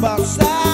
box side.